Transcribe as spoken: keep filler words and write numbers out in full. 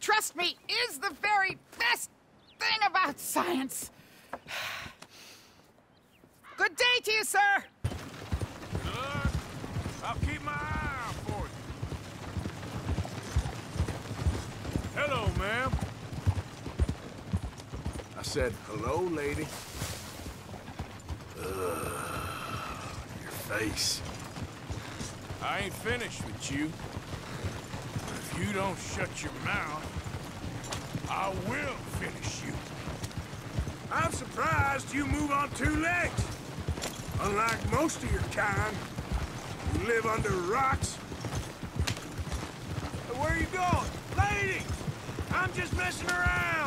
trust me, is the very best thing about science. Good day to you, sir. Good. I'll keep my eye out for you. Hello, ma'am. I said, hello, lady. Ugh, your face. I ain't finished with you. If you don't shut your mouth, I will finish you. I'm surprised you move on two legs. Unlike most of your kind, you live under rocks. Where are you going? Lady! I'm just messing around!